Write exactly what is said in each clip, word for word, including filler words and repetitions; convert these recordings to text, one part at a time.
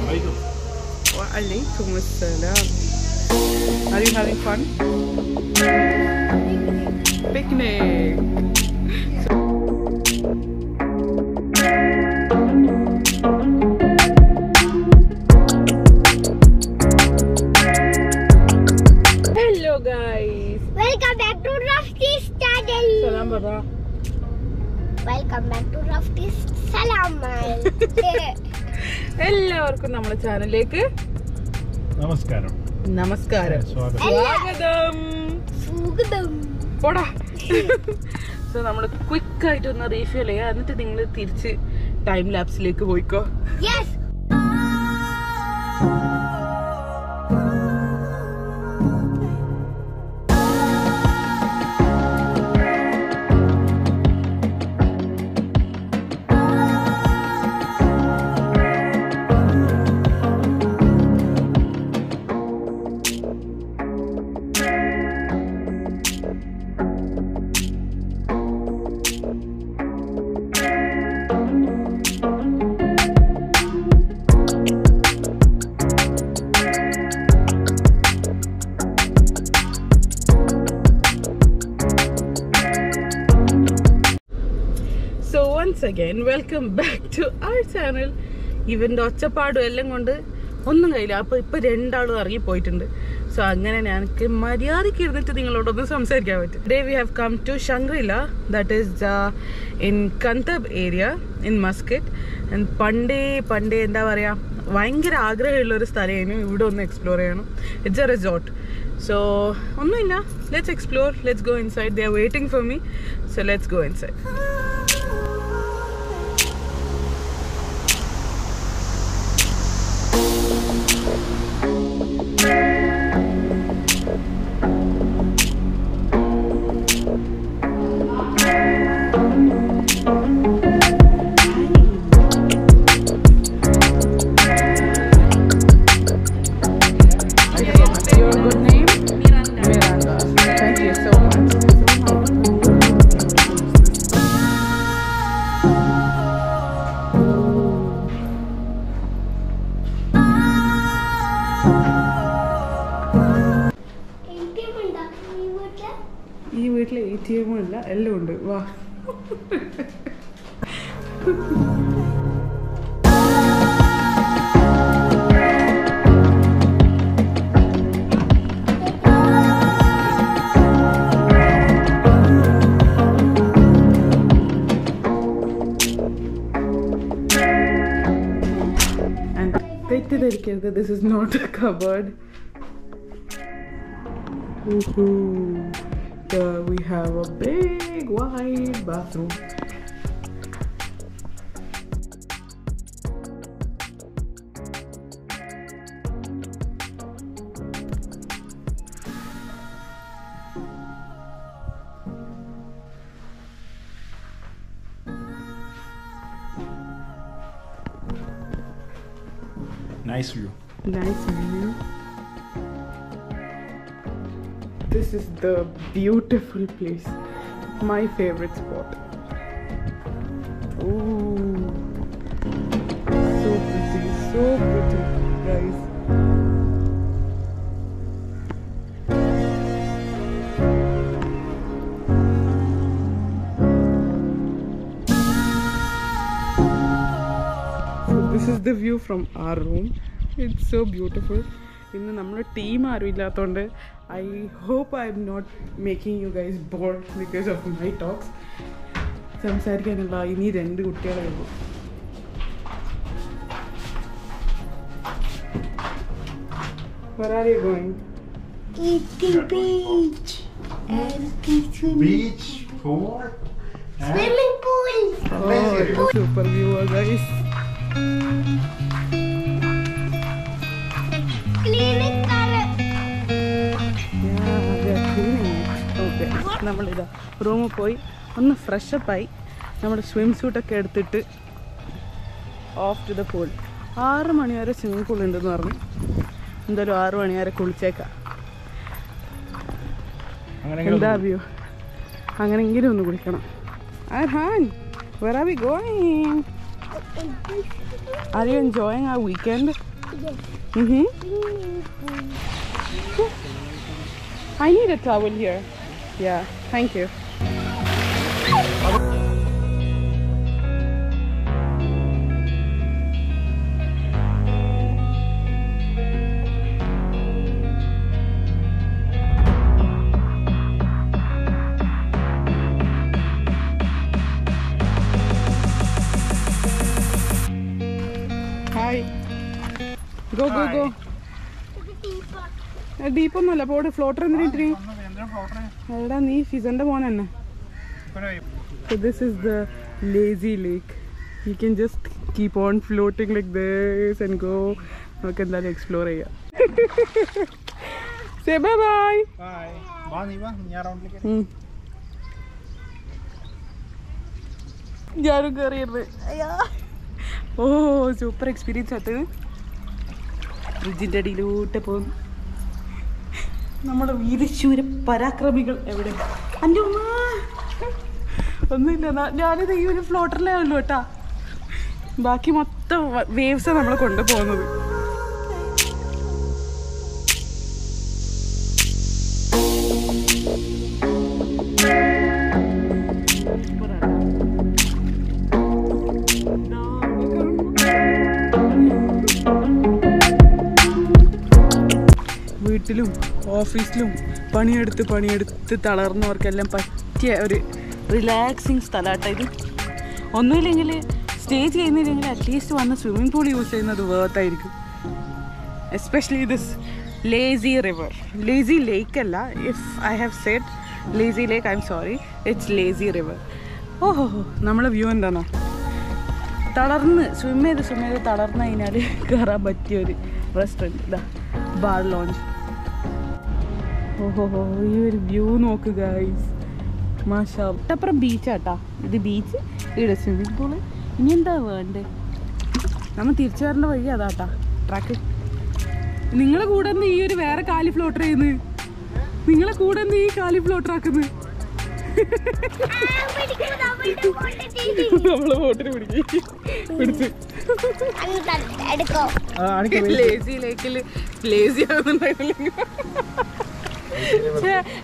Assalamu alaikum. Wa alaikum assalam. Are you having fun? Picnic. Hello guys. Welcome back to Rafti's channel. Salam Baba. Welcome back to Rafti's Salam. എല്ലാവർക്കും നമ്മുടെ ചാനലിലേക്ക് നമസ്കാരം നമസ്കാരം സ്വാഗതം സ്വാഗതം പോടാ സോ നമ്മൾ ക്വിക്ക് ആയിട്ട് ഒന്ന് റീഫിൽ ചെയ്യാ എന്നിട്ട് നിങ്ങൾ തിരിച്ച് ടൈം ലാപ്സിലേക്ക് പോയിക്കോ yes again welcome back to our channel ഇവൻ്റെ ഒച്ചപ്പാടും എല്ലാം കൊണ്ട് ഒന്നും കയ്യില്ല അപ്പോൾ ഇപ്പോൾ രണ്ടാളും ഇറങ്ങി പോയിട്ടുണ്ട് സോ അങ്ങനെ എനിക്ക് മര്യാദയ്ക്ക് ഇരുന്നിട്ട് നിങ്ങളോടൊന്ന് സംസാരിക്കാൻ പറ്റും Today we have come to Shangri-La that is uh, in Kanthab area in Muscat and പണ്ടേ പണ്ടേ എന്താ പറയുക ഭയങ്കര ആഗ്രഹമുള്ളൊരു സ്ഥലമായിരുന്നു ഇവിടെ ഒന്ന് എക്സ്പ്ലോർ ചെയ്യണം It's a resort so ഒന്നുമില്ല let's explore let's go inside they are waiting for me so let's go inside This is not a cupboard. Woohoo! Uh, we have a big wide bathroom. Nice view. Nice view. This is the beautiful place. My favorite spot. Ooh, so pretty, so pretty, guys. So this is the view from our room. It's so beautiful. In our team are I hope I'm not making you guys bored because of my talks. So I'm sad that I need to end it. Where are you going? Eating beach. And eating beach pool. Swimming pool. Oh, super viewer guys. Cleaning color. Yeah, they are cleaning. Okay. Nammal idha room poi onnu fresh up aayi nammude swimsuit okke eduthittu off to the pool. six mani vare swimming pool undennu parnu. Endalum six mani vare kulicheka. Angana view. Angana ingire onnu kulikkanam. Arhan, where are we going? Are you enjoying our weekend? Mm-hmm. Yeah. I need a towel here. Yeah, thank you. Go, go, go. It's deep. It's deep. It's a floater. It's a floater. So this is the lazy lake. You can just keep on floating like this and go. You can explore. Say bye-bye. Bye. Bye. Bye. Oh, super experience. We are going to go to the village. We are going to go to the village. We are going to waves. Office loom, pani eduthu pani eduthu talarnnavarkellam pattiya oru relaxing sthalattu idu. Onnu illengile stay cheyyunnillengile at least one swimming pool use cheyyunnathu worth aayirikkum. Especially this lazy river, lazy lake alla. If I have said lazy lake, I'm sorry. It's lazy river. Oh, nammala view endana. Talarnnu swim cheyythu swim cheyythu talarnna inale karan pattiya oru restaurant da bar lounge. Oh, oh, oh, this view, guys. Mashallah. This is a beach. This is beach. This is swimming pool. This is the world. We are going to the track. You are going to the Kali float. You are going to the Kali float. We are going to the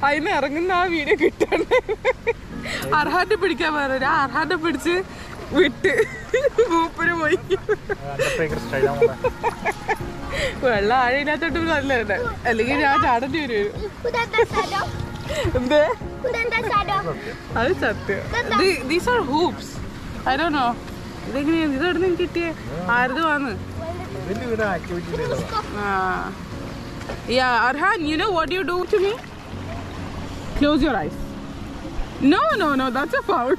I never know video kitten. Arhan to put camera, Arhan to put it with Goopy. Well, I didn't have to do that. I think I had to do it. There, these are hoops. I don't know. These are the kitty. I don't know. Yeah, Arhan, you know what you do to me? Close your eyes. No, no, no, that's a foul.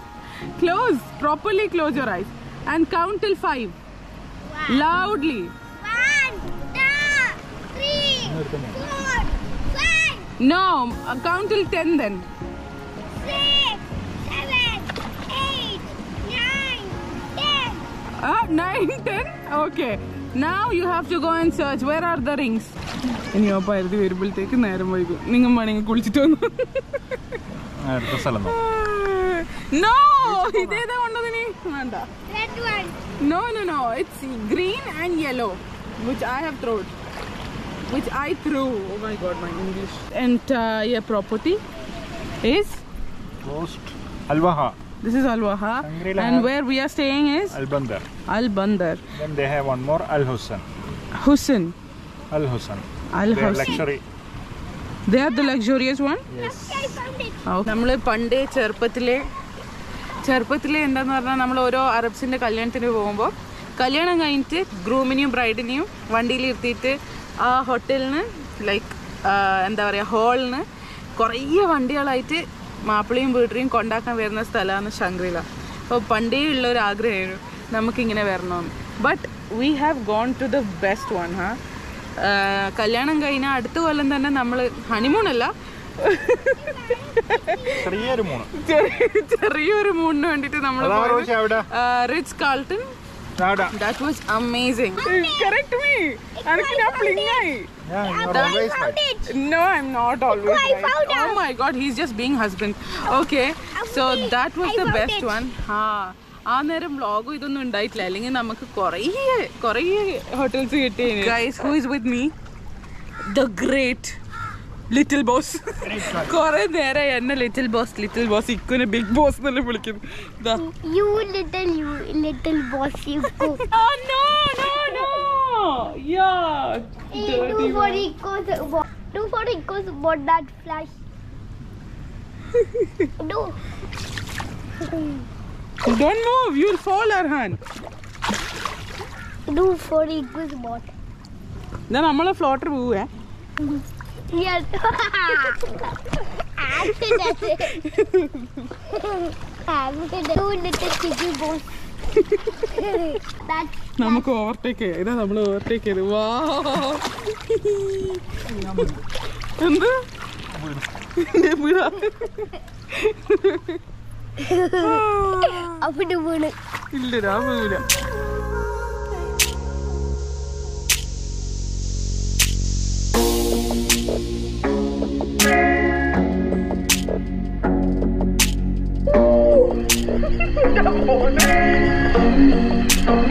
Close, properly close your eyes. And count till five. One. Loudly. One, two, three, four, five. No, count till ten then. Six, seven, eight, nine, ten. Ah, nine, ten? Okay. Now you have to go and search. Where are the rings? Any of the variable taken, I remember you. Ningamani Kulchiton. No, he did that one. No, no, no. It's green and yellow, which I have thrown. Which I threw. Oh my god, my English. Entire property is closed. Alwaha. This is Alwaha. And where we are staying is Albandar. Albandar. Then they have one more, Al Husn. Husn. Al Husn. Al Husn. They are luxury. They are the luxurious one? Yes. We have Pande Cherpatile. Cherpatile and another Arabs in the Kalyantinu Bombo. Kalyanainte, grooming bride in you, one deal theatre, a hotel, like and the hall, Korea one day light. Marpling building conduct and awareness Tala Shangri-La. So Pandey Uller Agre Namaking in a Vernon. But we have gone to the best one, huh? Uh Kalyanangaina Adtu Alandana Namal honeymoon alla uh Ritz Carlton. That was amazing. Correct me. I Yeah, that, always I found right. it. No, I'm not always I right. found Oh it. My god, he's just being husband. Okay, so that was I the best it. one. Ha. ആ നേരം വ്ളോഗും ഇതൊന്നും ഉണ്ടായിട്ടില്ല, അല്ലെങ്കിൽ നമുക്ക് കുറേ കുറേ hotels കിട്ടി. Guys, who is with me? The great little boss. കുറെ നേരമായി എന്നെ ലിറ്റിൽ ബോസ് ലിറ്റിൽ ബോസ് ഇക്കുനെ ബിഗ് ബോസ് എന്നല്ലേ വിളിക്കുന്നത്. Do for it goes about that flash. Do. Don't move. You'll fall, Arhan. Do for it goes about. Then our floater will go. Yes. I'm good at it. I'm good at it. Do little sticky balls. നമുക്ക് overtake ചെയ്യാം. ഇതാ നമ്മൾ overtake ചെയ്ത്. വാ, എന്ത് ഇല്ല, ഞാൻ വീഴ.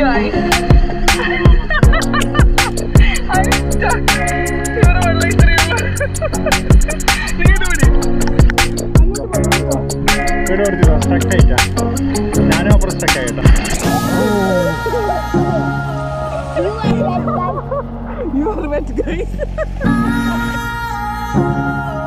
Guys, I'm stuck. You are one like three. You do it. Good or the stuck aita. Nanu apra stuck aita. You are wet, guys. You are wet, guys.